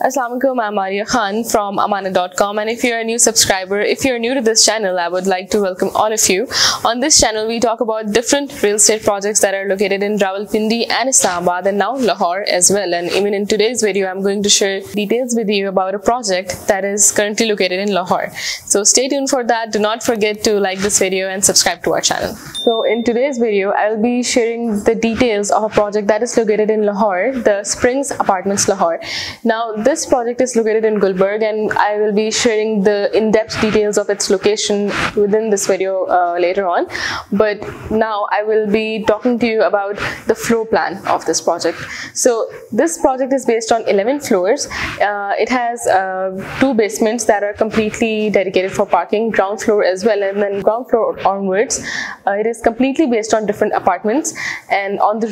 Assalamu alaikum, I'm Maria Khan from Amana.com, and if you're a new subscriber, if you're new to this channel, I would like to welcome all of you. On this channel, we talk about different real estate projects that are located in Rawalpindi and Islamabad and now Lahore as well. And even in today's video, I'm going to share details with you about a project that is currently located in Lahore. So stay tuned for that. Do not forget to like this video and subscribe to our channel. So in today's video, I'll be sharing the details of a project that is located in Lahore, the Springs Apartments Lahore. Now, this project is located in Gulberg, and I will be sharing the in-depth details of its location within this video later on. But now I will be talking to you about the floor plan of this project. So this project is based on 11 floors. It has two basements that are completely dedicated for parking, ground floor as well, and then ground floor onwards. It is completely based on different apartments, and on the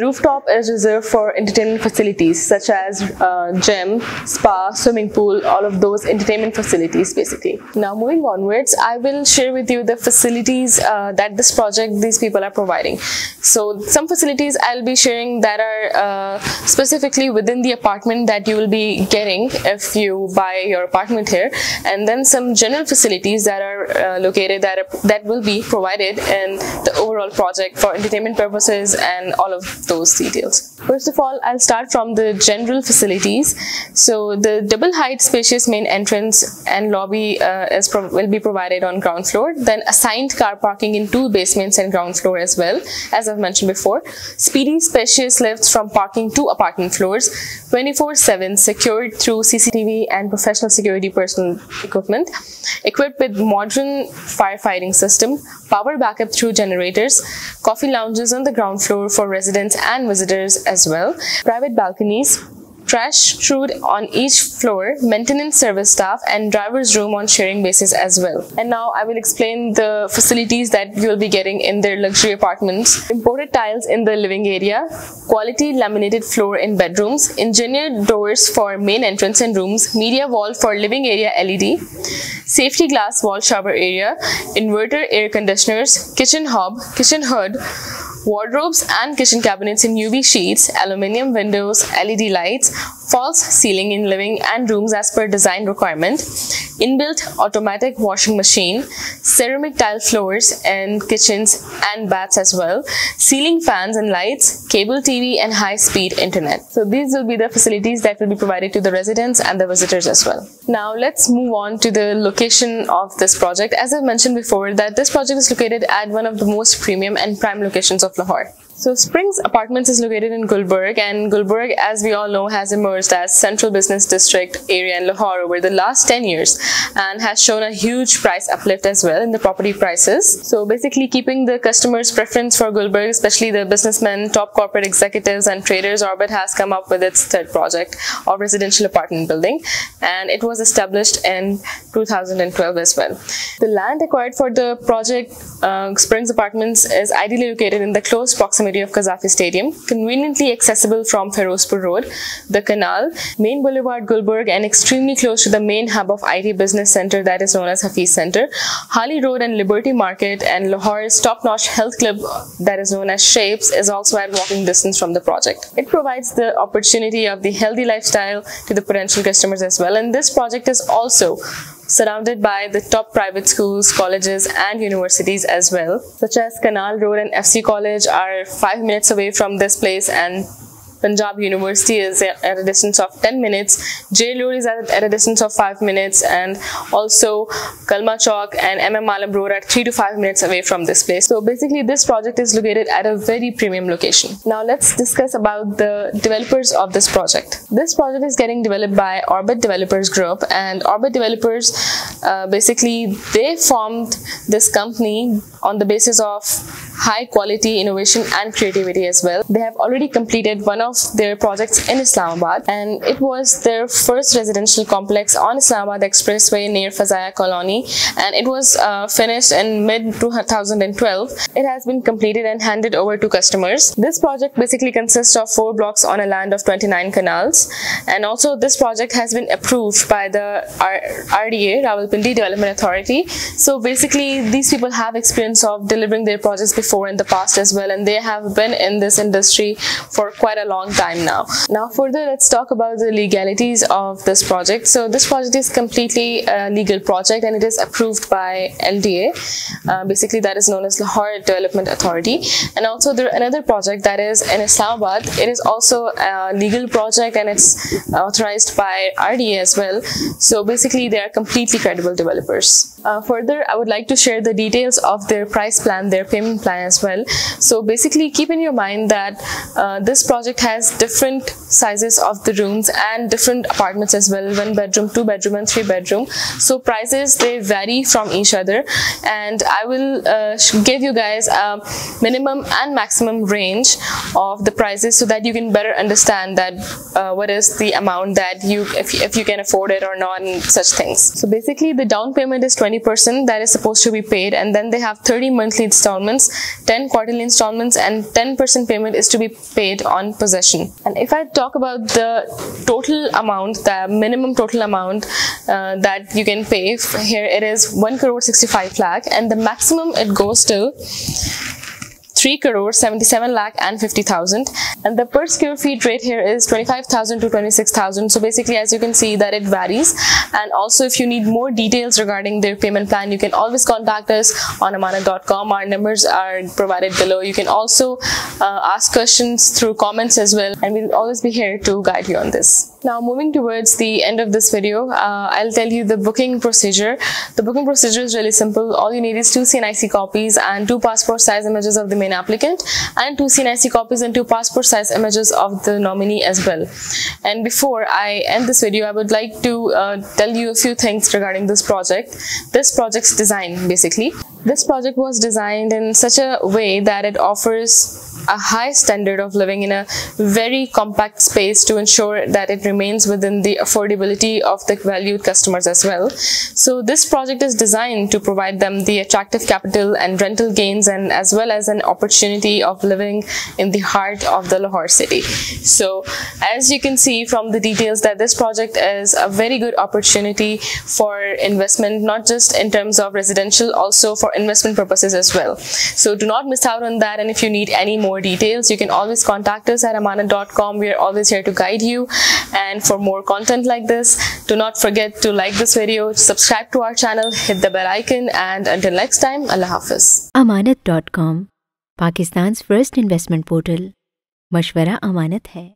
rooftop is reserved for entertainment facilities such as gym, spa, swimming pool, all of those entertainment facilities basically. Now moving onwards, I will share with you the facilities that this project, these people are providing. So some facilities I'll be sharing that are specifically within the apartment that you will be getting if you buy your apartment here, and then some general facilities that are located that will be provided in the overall project for entertainment purposes and all of those details. First of all, I'll start from the general facilities. So the double height spacious main entrance and lobby will be provided on ground floor. Then assigned car parking in two basements and ground floor as well, as I've mentioned before. Speedy spacious lifts from parking to apartment floors, 24/7 secured through CCTV and professional security personal equipment. Equipped with modern firefighting system, power backup through generators, coffee lounges on the ground floor for residents and visitors as well. Private balconies. Trash chute on each floor, maintenance service staff and driver's room on sharing basis as well. And now I will explain the facilities that you will be getting in their luxury apartments. Imported tiles in the living area, quality laminated floor in bedrooms, engineered doors for main entrance and rooms, media wall for living area LED, safety glass wall shower area, inverter air conditioners, kitchen hob, kitchen hood, wardrobes and kitchen cabinets in UV sheets, aluminium windows, LED lights, false ceiling in living and rooms as per design requirement, inbuilt automatic washing machine, ceramic tile floors and kitchens and baths as well, ceiling fans and lights, cable TV and high-speed internet. So these will be the facilities that will be provided to the residents and the visitors as well. Now let's move on to the location of this project. As I mentioned before, that this project is located at one of the most premium and prime locations of Lahore. So Springs Apartments is located in Gulberg, and Gulberg, as we all know, has emerged as central business district area in Lahore over the last 10 years and has shown a huge price uplift as well in the property prices. So basically keeping the customers' preference for Gulberg, especially the businessmen, top corporate executives and traders, Orbit has come up with its third project of residential apartment building, and it was established in 2012 as well. The land acquired for the project Springs Apartments is ideally located in the close proximity of Kazafi Stadium, conveniently accessible from Ferozpur Road, the Canal, Main Boulevard Gulberg, and extremely close to the main hub of IT business center that is known as Hafiz Center, Hali Road and Liberty Market, and Lahore's top-notch health club that is known as Shapes is also at walking distance from the project. It provides the opportunity of the healthy lifestyle to the potential customers as well, and this project is also surrounded by the top private schools, colleges and universities as well, such as Canal Road and FC College are 5 minutes away from this place, and Punjab University is at a distance of 10 minutes, Jay Lur is at a distance of 5 minutes, and also Kalma Chok and M.M. Malab Road are 3 to 5 minutes away from this place. So basically this project is located at a very premium location. Now let's discuss about the developers of this project. This project is getting developed by Orbit Developers Group, and Orbit Developers basically they formed this company on the basis of high quality, innovation and creativity as well. They have already completed one of their projects in Islamabad, and it was their first residential complex on Islamabad expressway near Fazaya colony, and it was finished in mid-2012. It has been completed and handed over to customers. This project basically consists of 4 blocks on a land of 29 canals, and also this project has been approved by the RDA, Rawalpindi Development Authority. So basically these people have experience of delivering their projects before in the past as well, and they have been in this industry for quite a long long time now. Now further, let's talk about the legalities of this project. So this project is completely a legal project and it is approved by LDA. Basically that is known as Lahore Development Authority. And also there another project that is in Islamabad. It is also a legal project and it's authorized by RDA as well. So basically they are completely credible developers. Further, I would like to share the details of their price plan, their payment plan as well. So basically keep in your mind that this project has different sizes of the rooms and different apartments as well, 1 bedroom, 2 bedroom and 3 bedroom. So prices, they vary from each other, and I will give you guys a minimum and maximum range of the prices so that you can better understand that what is the amount that you if you can afford it or not and such things. So basically the down payment is 20% that is supposed to be paid, and then they have 30 monthly installments, 10 quarterly installments, and 10% payment is to be paid on possession. And if I talk about the total amount, the minimum total amount that you can pay, here it is 1,65,00,000, and the maximum it goes to 3,77,50,000, and the per square feet rate here is 25,000 to 26,000. So basically, as you can see, that it varies. And also, if you need more details regarding their payment plan, you can always contact us on Amana.com. Our numbers are provided below. You can also ask questions through comments as well, and we'll always be here to guide you on this. Now, moving towards the end of this video, I'll tell you the booking procedure. The booking procedure is really simple. All you need is 2 CNIC copies and 2 passport size images of the main applicant, and 2 CNIC copies and 2 passport size images of the nominee as well. And before I end this video, I would like to tell you a few things regarding this project, this project's design. Basically, this project was designed in such a way that it offers a high standard of living in a very compact space to ensure that it remains within the affordability of the valued customers as well. So this project is designed to provide them the attractive capital and rental gains, and as well as an opportunity of living in the heart of the Lahore city. So as you can see from the details, that this project is a very good opportunity for investment, not just in terms of residential, also for investment purposes as well. So do not miss out on that, and if you need any more details, you can always contact us at Amana.com. We are always here to guide you. And for more content like this, do not forget to like this video, subscribe to our channel, hit the bell icon, and until next time, Allah Hafiz. Amanat.com, Pakistan's first investment portal. Mashwara Amanat hai.